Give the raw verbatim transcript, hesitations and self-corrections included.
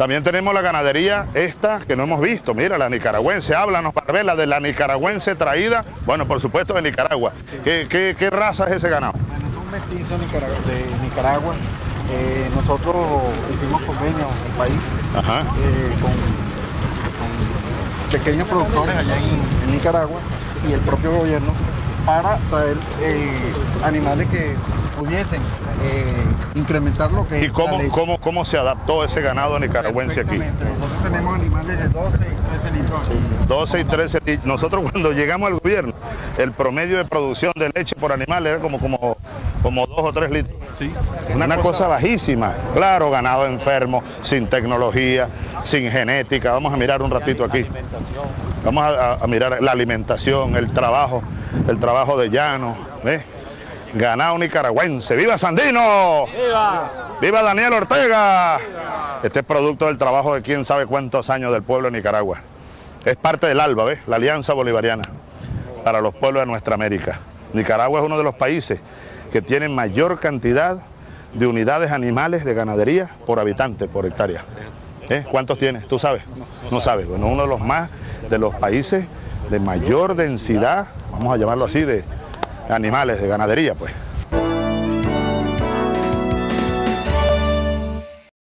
También tenemos la ganadería esta que no hemos visto, mira, la nicaragüense. Háblanos, Parvela, de la nicaragüense traída, bueno, por supuesto de Nicaragua. ¿Qué, qué, qué raza es ese ganado? Bueno, es un mestizo de Nicaragua. Eh, nosotros hicimos convenios en el país, Ajá. Eh, con, con pequeños productores allá en, en Nicaragua y el propio gobierno, para traer eh, animales que pudiesen eh, incrementar lo que... ¿Y cómo, cómo, cómo se adaptó ese ganado nicaragüense aquí? Nosotros tenemos animales de doce y trece litros. doce y trece litros. Nosotros cuando llegamos al gobierno, el promedio de producción de leche por animal era como, como, como dos o tres litros. Sí. Una, Una cosa, cosa bajísima. Claro, ganado enfermo, sin tecnología, sin genética. Vamos a mirar un ratito aquí. Vamos a, a mirar la alimentación, el trabajo, el trabajo de llano, ¿ves? Ganado nicaragüense. ¡Viva Sandino! ¡Viva! ¡Viva Daniel Ortega! ¡Viva! Este es producto del trabajo de quién sabe cuántos años del pueblo de Nicaragua. Es parte del ALBA, ¿ves? La Alianza Bolivariana para los pueblos de nuestra América. Nicaragua es uno de los países que tienen mayor cantidad de unidades animales de ganadería por habitante, por hectárea. ¿Eh? ¿Cuántos tienes? ¿Tú sabes? No sabes. Bueno, uno de los más, de los países de mayor densidad, vamos a llamarlo así, de animales, de ganadería, pues.